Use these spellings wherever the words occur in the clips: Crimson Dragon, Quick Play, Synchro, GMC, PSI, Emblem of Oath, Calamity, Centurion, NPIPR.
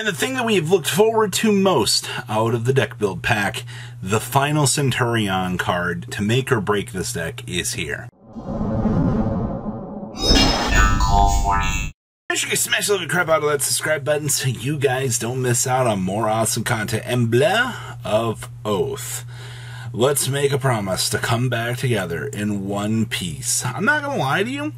And the thing that we've looked forward to most out of the deck build pack, the final Centurion card to make or break this deck, is here. Make sure you smash the living crap out of that subscribe button so you guys don't miss out on more awesome content. Emblem of Oath. Let's make a promise to come back together in one piece. I'm not going to lie to you.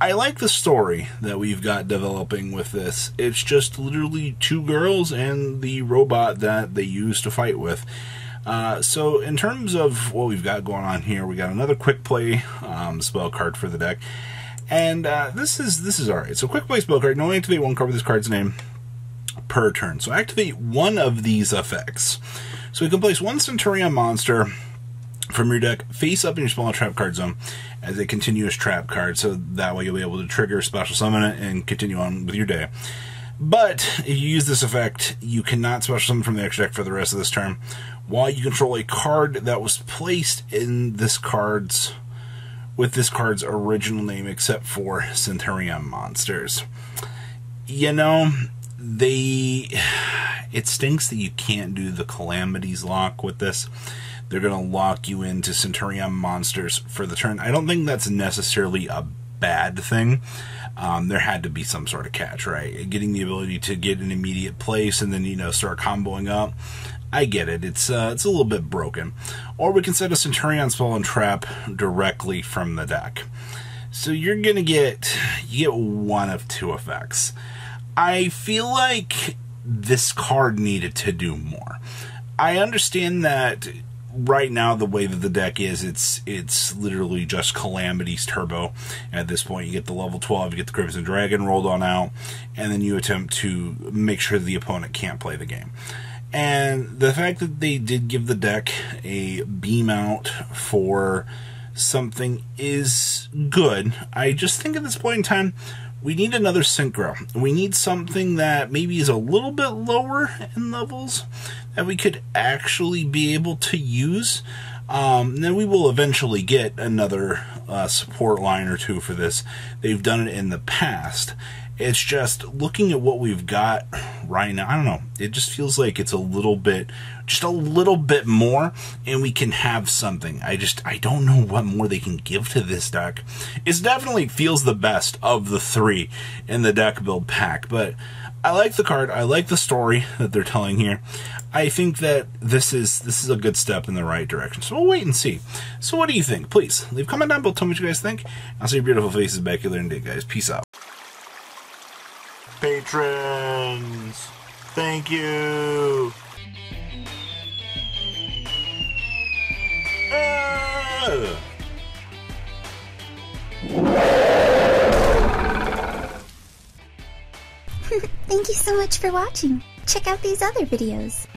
I like the story that we've got developing with this. It's just literally two girls and the robot that they use to fight with. So in terms of what we've got going on here, we got another Quick Play spell card for the deck. And this is all right. So Quick Play spell card, only activate one card with this card's name per turn. So activate one of these effects. So we can place one Centurion monster from your deck face up in your spell and trap card zone as a continuous trap card, so that way you'll be able to trigger special summon it and continue on with your day. But if you use this effect, you cannot special summon from the extra deck for the rest of this turn, while you control a card that was placed in this card's with this card's original name, except for Centurion monsters. You know, it stinks that you can't do the Calamity's lock with this. They're going to lock you into Centurion monsters for the turn. I don't think that's necessarily a bad thing. There had to be some sort of catch, right? Getting the ability to get an immediate place and then, you know, start comboing up. I get it. It's a little bit broken. Or we can set a Centurion spell and trap directly from the deck. So you're going to get, you get one of two effects. I feel like this card needed to do more. I understand that right now the way that the deck is, it's literally just Calamity's turbo. At this point you get the level 12, you get the Crimson Dragon rolled on out, and then you attempt to make sure the opponent can't play the game. And the fact that they did give the deck a beam out for something is good. I just think at this point in time we need another synchro. We need something that maybe is a little bit lower in levels that we could actually be able to use. Then we will eventually get another support line or two for this. They've done it in the past. It's just looking at what we've got right now, I don't know, it just feels like it's just a little bit more and we can have something. I don't know what more they can give to this deck. It definitely feels the best of the three in the deck build pack, but I like the card. I like the story that they're telling here. I think that this is a good step in the right direction. So we'll wait and see. So what do you think? Please leave a comment down below. Tell me what you guys think. I'll see your beautiful faces back here later today, guys. Peace out. Patrons, thank you. Thank you so much for watching. Check out these other videos.